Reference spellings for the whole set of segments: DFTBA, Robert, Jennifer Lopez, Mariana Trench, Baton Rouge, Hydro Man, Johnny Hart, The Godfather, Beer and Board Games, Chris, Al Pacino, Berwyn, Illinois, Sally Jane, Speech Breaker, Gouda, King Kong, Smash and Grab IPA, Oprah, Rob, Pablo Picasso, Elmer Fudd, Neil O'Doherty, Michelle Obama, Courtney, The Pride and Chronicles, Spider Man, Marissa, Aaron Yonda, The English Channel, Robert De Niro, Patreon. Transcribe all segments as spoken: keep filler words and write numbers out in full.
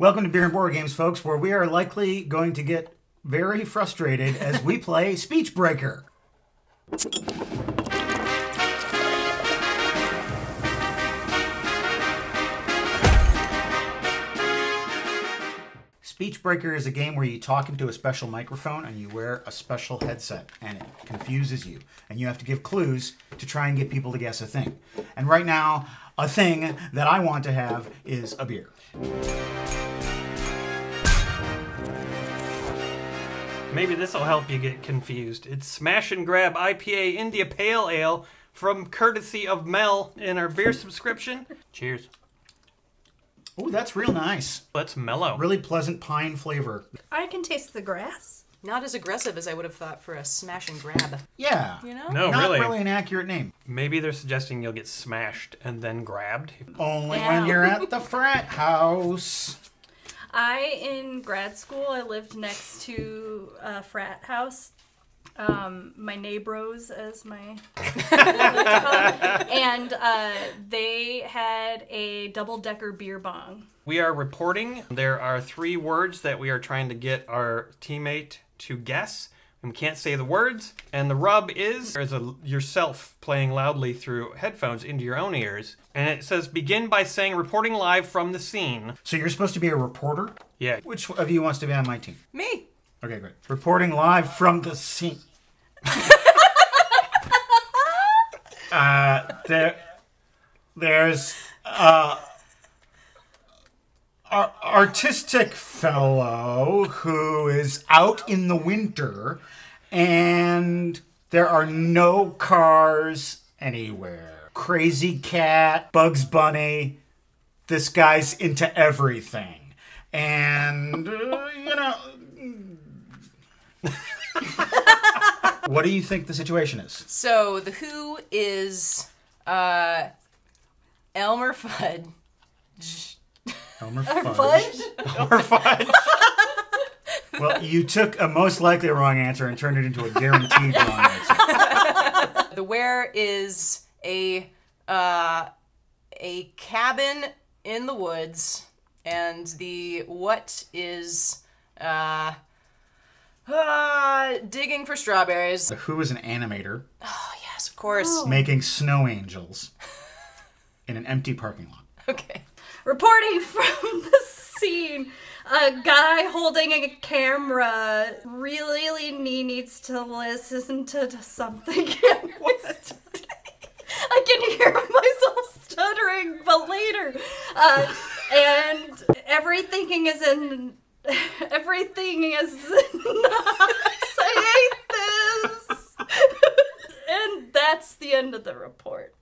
Welcome to Beer and Board Games, folks, where we are likely going to get very frustrated as we play Speech Breaker. Speech Breaker is a game where you talk into a special microphone and you wear a special headset and it confuses you. And you have to give clues to try and get people to guess a thing. And right now, a thing that I want to have is a beer. Maybe this will help you get confused. It's Smash and Grab I P A India Pale Ale from courtesy of Mel in our beer subscription. Cheers. Oh, that's real nice. That's mellow. Really pleasant pine flavor. I can taste the grass. Not as aggressive as I would have thought for a smash and grab. Yeah. You know? No, Not really. really an accurate name. Maybe they're suggesting you'll get smashed and then grabbed. Only yeah. when you're at the frat house. I, in grad school, I lived next to a frat house. Um, my neighbors, as my and uh, they had a double-decker beer bong. We are reporting. There are three words that we are trying to get our teammate to guess. And we can't say the words. And the rub is there's a yourself playing loudly through headphones into your own ears. And it says begin by saying reporting live from the scene. So you're supposed to be a reporter? Yeah. Which of you wants to be on my team? Me. Okay, great. Reporting live from the scene. uh, there, there's uh, an artistic fellow who is out in the winter, and there are no cars anywhere. Crazy Cat, Bugs Bunny, this guy's into everything. And, uh, you know... What do you think the situation is? So the who is uh, Elmer Fudd. Elmer Fudd. Fudge? Elmer Fudd. Well, you took a most likely wrong answer and turned it into a guaranteed wrong answer. The where is a uh, a cabin in the woods, and the what is. Uh, Uh, digging for strawberries. The who is an animator. Oh, yes, of course. Oh. Making snow angels in an empty parking lot. Okay. Reporting from the scene, a guy holding a camera really needs to listen to, to something. What? I can hear myself stuttering, but later. Uh, and everything is in... Everything is not saying this. And that's the end of the report.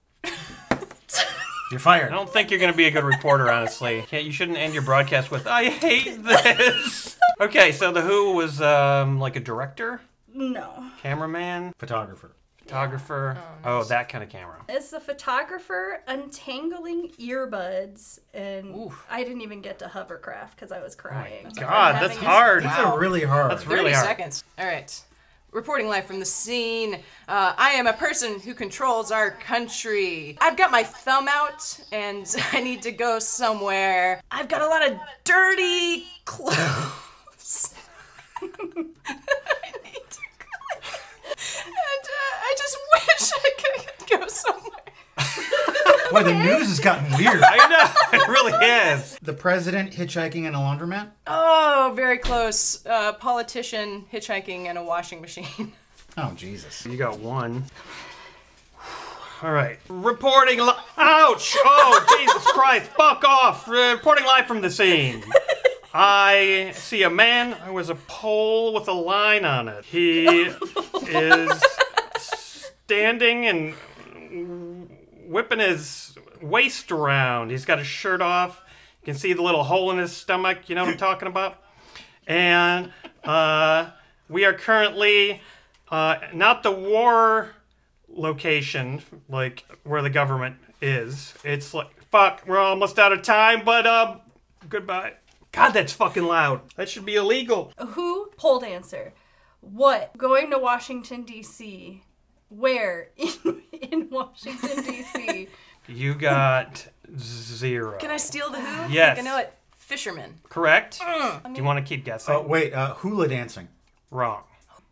You're fired. I don't think you're going to be a good reporter, honestly. Can't, you shouldn't end your broadcast with, I hate this. Okay, so the who was um, like a director? No. Cameraman? Photographer. Photographer. Yeah. Oh, nice. Oh, that kind of camera. It's the photographer untangling earbuds, and oof. I didn't even get to hovercraft because I was crying. Oh God, that's hard. These wow. are really hard. That's really hard. thirty seconds. All right. Reporting live from the scene. Uh, I am a person who controls our country. I've got my thumb out, and I need to go somewhere. I've got a lot of dirty clothes. Boy, the news has gotten weird. I know, it really is. The president hitchhiking in a laundromat? Oh, very close. Uh, politician hitchhiking in a washing machine. Oh, Jesus. You got one. All right. Reporting li- Ouch! Oh, Jesus Christ, fuck off! Reporting live from the scene. I see a man who has a pole with a line on it. He is standing and... whipping his waist around. He's got his shirt off. You can see the little hole in his stomach. You know what I'm talking about? And uh, we are currently uh, not the war location, like where the government is. It's like, fuck, we're almost out of time, but um, goodbye. God, that's fucking loud. That should be illegal. Who? Poll dancer. What? Going to Washington, D C Where? In, in Washington, D C You got zero. Can I steal the who? Yes. I know it. Fisherman. Correct. Mm. Do you want to keep guessing? Oh, wait. Uh, hula dancing. Wrong.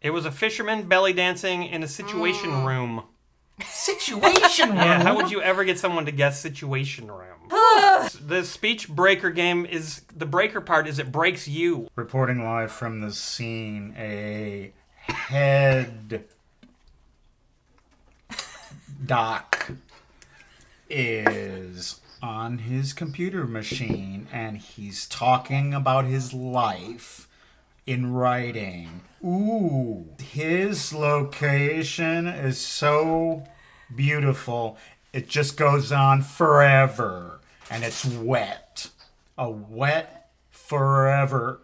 It was a fisherman belly dancing in a situation mm. room. Situation room? Yeah, how would you ever get someone to guess situation room? The speech breaker game is, the breaker part is it breaks you. Reporting live from the scene, a head doc is on his computer machine and he's talking about his life in writing. Ooh, his location is so beautiful. It just goes on forever. And it's wet. A wet forever.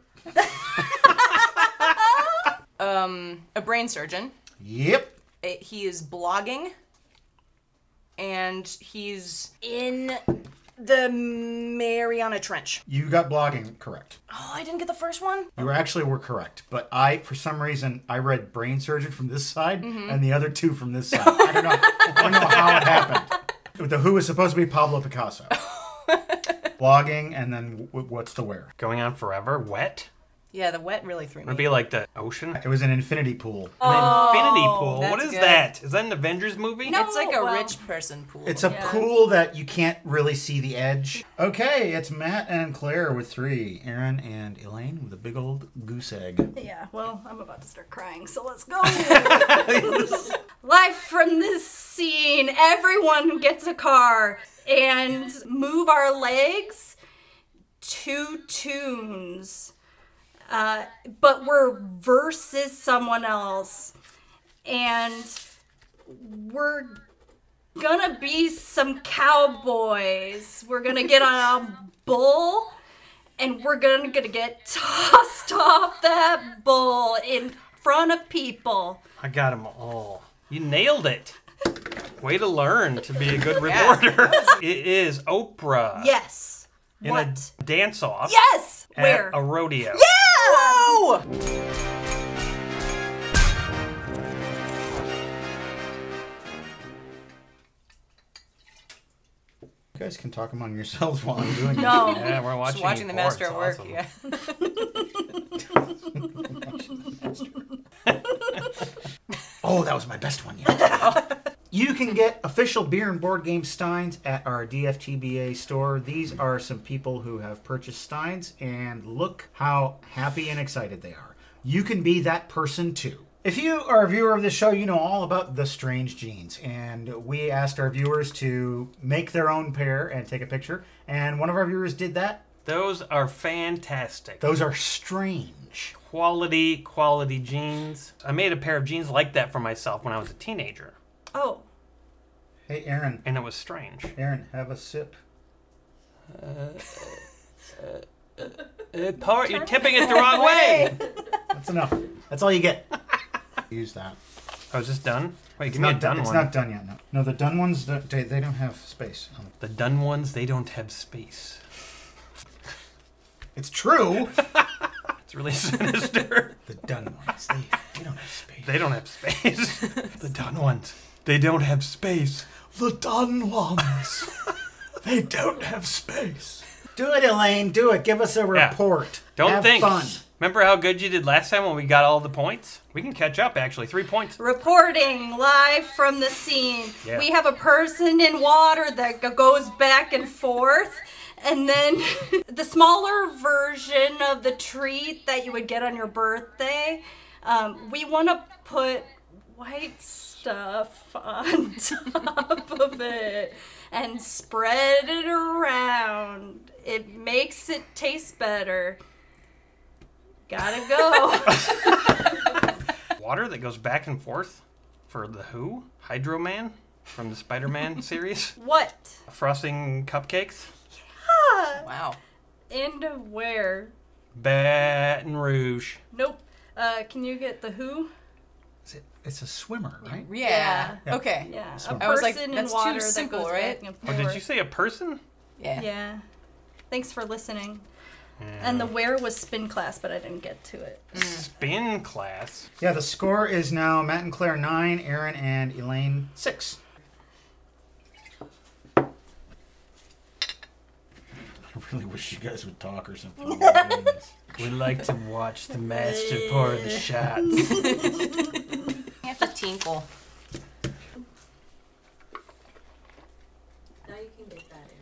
um, a brain surgeon. Yep. It, he is blogging. And he's in the Mariana Trench. You got blogging correct. Oh, I didn't get the first one? You actually were correct. But I, for some reason, I read brain surgeon from this side mm-hmm. and the other two from this side. I don't know. I don't know how it happened. The who is supposed to be Pablo Picasso. Blogging and then w what's the where? Going on forever? Wet? Yeah, the wet really threw me. It'd be like the ocean. It was an infinity pool. Oh, an infinity pool? What is good. that? Is that an Avengers movie? No, it's like a well, rich person pool. It's a yeah. pool that you can't really see the edge. Okay, it's Matt and Claire with three. Aaron and Elaine with a big old goose egg. Yeah, well, I'm about to start crying, so let's go. Life from this scene. Everyone gets a car and move our legs to tunes. Uh, but we're versus someone else, and we're gonna be some cowboys. We're gonna get on a bull, and we're gonna, gonna get tossed off that bull in front of people. I got them all. You nailed it. Way to learn to be a good reporter. Yeah. It is Oprah. Yes. In what? A dance-off. Yes. At Where? A rodeo. Yeah. Whoa! You guys can talk among yourselves while I'm doing no. it. No, yeah, we're watching, Just watching the master at work. Awesome. Yeah. Oh, that was my best one yet. You can get official beer and board game steins at our D F T B A store. These are some people who have purchased steins, and look how happy and excited they are. You can be that person too. If you are a viewer of this show, you know all about the strange jeans, and we asked our viewers to make their own pair and take a picture, and one of our viewers did that. Those are fantastic. Those are strange. Quality, quality jeans. I made a pair of jeans like that for myself when I was a teenager. Oh. Hey, Aaron. And it was strange. Aaron, have a sip. Uh, uh, uh, uh, part, you're tipping it the wrong way. That's enough. That's all you get. Use that. Oh, is this done? Wait, it's give me a done, done one. It's not done yet. No, no the done ones, they, they don't have space. The done ones, they don't have space. It's true. It's really sinister. The done ones, they, they don't have space. They don't have space. The done ones. They don't have space. The done ones. They don't have space. Do it, Elaine. Do it. Give us a report. Yeah. Don't have think. Fun. Remember how good you did last time when we got all the points? We can catch up, actually. Three points. Reporting live from the scene. Yeah. We have a person in water that goes back and forth. And then the smaller version of the treat that you would get on your birthday, um, we want to put white stuff on top of it and spread it around. It makes it taste better. Gotta go. Water that goes back and forth for the who? Hydro Man from the Spider Man series? What? Frosting cupcakes? Wow. And where? Baton Rouge. Nope. Uh, can you get the who? Is it, it's a swimmer, right? Yeah. yeah. yeah. Okay. Yeah. A, a person I was like, that's in water too simple, that right? Oh, did you say a person? Yeah. Yeah. Thanks for listening. Mm. And the where was spin class, but I didn't get to it. Mm. Spin class? Yeah, the score is now Matt and Claire nine, Aaron and Elaine six. really wish you guys would talk or something. We like to watch the master pour the shots. You have to tinkle. Now you can get that in.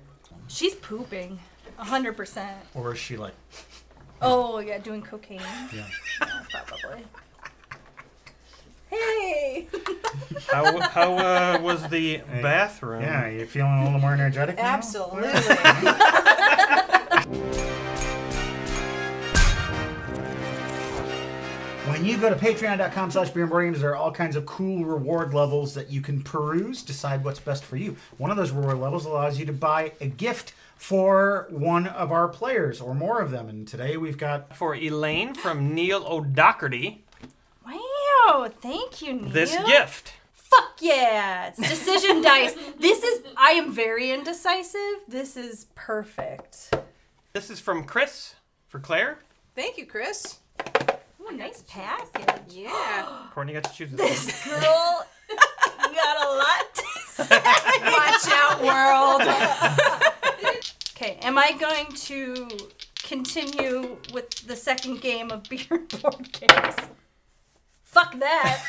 She's pooping, one hundred percent. Or is she like... Oh, yeah, doing cocaine. Yeah. Yeah, probably. Hey! How, how uh, was the hey. bathroom? Yeah, you feeling a little more energetic now? Absolutely. When you go to patreon.com slash beer and board games, there are all kinds of cool reward levels that you can peruse, decide what's best for you. One of those reward levels allows you to buy a gift for one of our players, or more of them. And today we've got... For Elaine from Neil O'Doherty. Wow, thank you, Neil. This gift. Fuck yeah, it's decision dice. This is, I am very indecisive. This is perfect. This is from Chris, for Claire. Thank you, Chris. Ooh, nice package. Yeah. Courtney got to choose this. This girl got a lot to say. Watch out, world. Okay, am I going to continue with the second game of Beer and Board Games? Fuck that.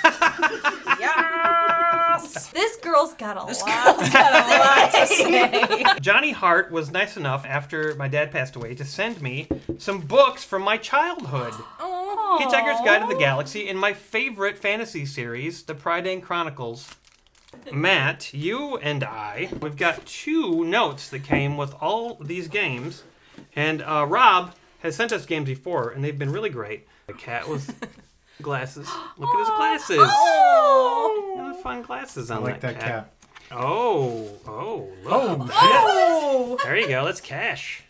Yes! This girl's got a this lot, girl's got a lot to say. Johnny Hart was nice enough, after my dad passed away, to send me some books from my childhood. Oh. Hitchhiker's Guide to the Galaxy and my favorite fantasy series, The Pride and Chronicles. Matt, you and I, we've got two notes that came with all these games, and uh, Rob has sent us games before, and they've been really great. The cat with glasses. Look at his glasses. Oh, oh. Really fun glasses on I like that, that cat. cat. Oh, oh, look. Oh, oh. There you go. Let's cash.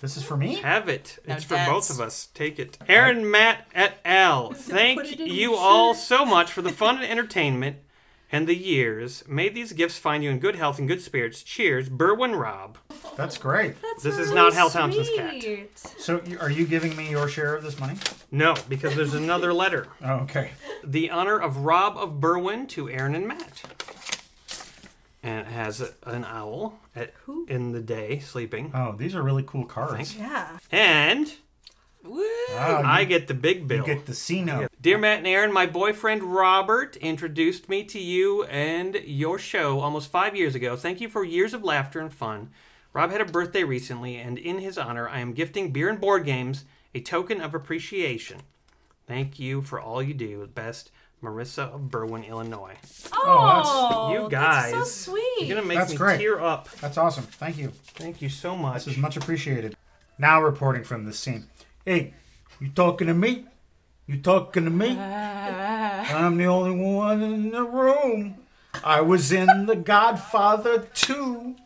This is for me? Have it. No, it's dads. For both of us. Take it. Aaron, Matt, et al. Thank you all so much for the fun and entertainment. And the years. May these gifts find you in good health and good spirits. Cheers, Berwyn Rob. That's great. That's this really is not Hal Thompson's cat. So are you giving me your share of this money? No, because there's another letter. Oh, okay. The honor of Rob of Berwyn to Aaron and Matt. And it has a, an owl at, in the day sleeping. Oh, these are really cool cards. Yeah. And... Woo. Wow, you, I get the big bill. You get the C-note. Dear Matt and Aaron, my boyfriend Robert introduced me to you and your show almost five years ago. Thank you for years of laughter and fun. Rob had a birthday recently, and in his honor, I am gifting Beer and Board Games a token of appreciation. Thank you for all you do. Best, Marissa of Berwyn, Illinois. Oh, that's, you guys. That's so sweet. You're going to make that's me great. tear up. That's awesome. Thank you. Thank you so much. This is much appreciated. Now reporting from the scene. Hey, you talking to me? You talking to me? I'm the only one in the room. I was in The Godfather two.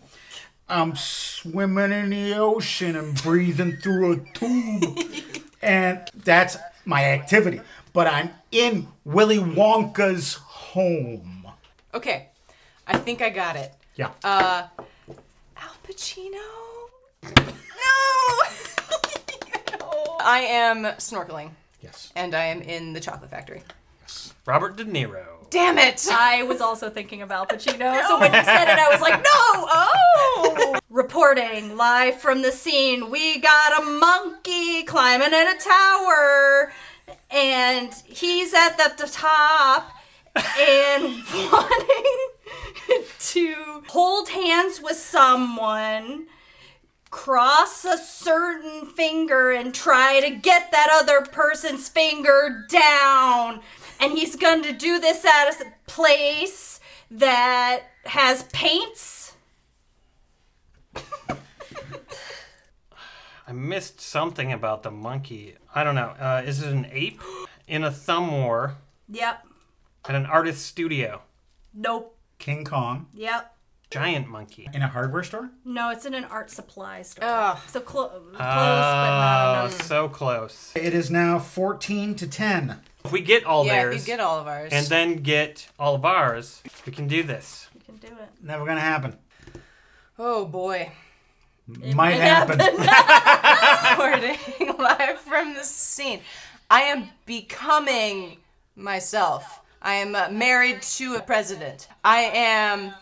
I'm swimming in the ocean and breathing through a tube. And that's my activity. But I'm in Willy Wonka's home. Okay, I think I got it. Yeah. Uh, Al Pacino? No! I am snorkeling. Yes. And I am in the chocolate factory. Yes. Robert De Niro. Damn it! I was also thinking of Al Pacino, no. So when you said it, I was like, no! Oh! Reporting live from the scene, we got a monkey climbing in a tower, and he's at the, the top, and wanting to hold hands with someone, cross a certain finger and try to get that other person's finger down. And he's going to do this at a place that has paints. I missed something about the monkey. I don't know. Uh, is it an ape? In a thumb war. Yep. At an artist's studio. Nope. King Kong. Yep. Giant monkey. In a hardware store? No, it's in an art supply store. Ugh. So clo close, oh, but not enough. So close. It is now fourteen to ten. If we get all yeah, theirs. Yeah, we get all of ours. And then get all of ours, we can do this. We can do it. Never gonna happen. Oh, boy. It might happen. happen. Reporting live from the scene. I am becoming myself. I am married to a president. I am...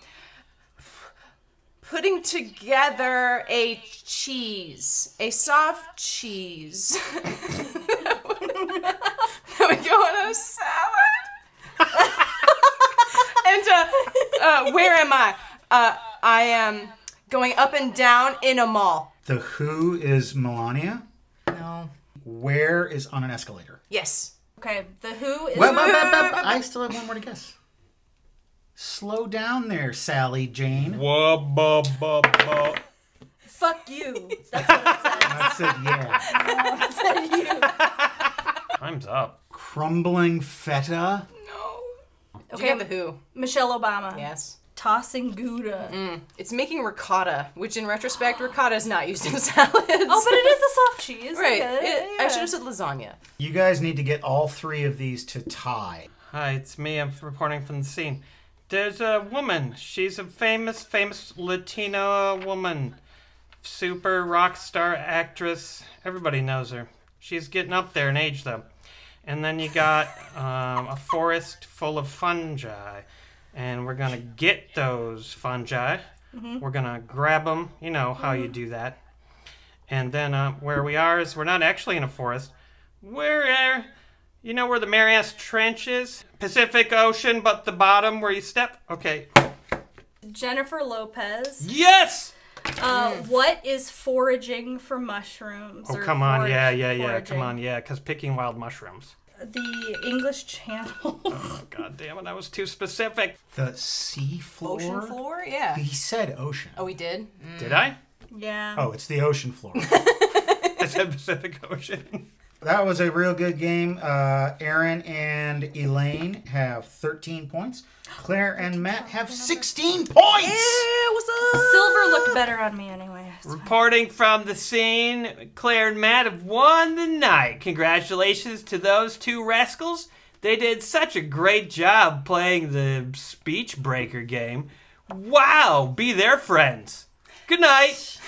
putting together a cheese, a soft cheese. That would go on a salad. And uh, uh, where am I? Uh, I am going up and down in a mall. The who is Melania. No. Where is on an escalator. Yes. Okay, the who is... Well, well, well, well, well, I still have one more to guess. Slow down there, Sally Jane. Wah, bah, bah, bah. Fuck you. That's what it says. I said yeah. I said you. Time's up. Crumbling feta. No. Okay, the who. Michelle Obama. Yes. Tossing Gouda. Mm. It's making ricotta, which in retrospect, ricotta is not used in salads. Oh, but it is a soft cheese. Right. Okay. It, yeah. I should have said lasagna. You guys need to get all three of these to tie. Hi, it's me. I'm reporting from the scene. There's a woman. She's a famous, famous Latina woman. Super rock star actress. Everybody knows her. She's getting up there in age, though. And then you got um, a forest full of fungi. And we're going to get those fungi. Mm-hmm. We're going to grab them. You know how mm-hmm. you do that. And then uh, where we are is we're not actually in a forest. We're, uh, you know where the Mariana Trench is? Pacific Ocean, but the bottom where you step. Okay. Jennifer Lopez. Yes! Uh, what is foraging for mushrooms? Oh, come on. Forage, yeah, yeah, yeah. Foraging. Come on, yeah. Because picking wild mushrooms. The English Channel. Oh, God damn it. I was too specific. The sea floor? Ocean floor? Yeah. He said ocean. Oh, he did? Mm. Did I? Yeah. Oh, it's the ocean floor. I said Pacific Ocean. That was a real good game. Uh, Aaron and Elaine have thirteen points. Claire and Matt have sixteen points! Yeah, what's up? Silver looked better on me anyway. Reporting from the scene, Claire and Matt have won the night. Congratulations to those two rascals. They did such a great job playing the Speech Breaker game. Wow, be their friends. Good night.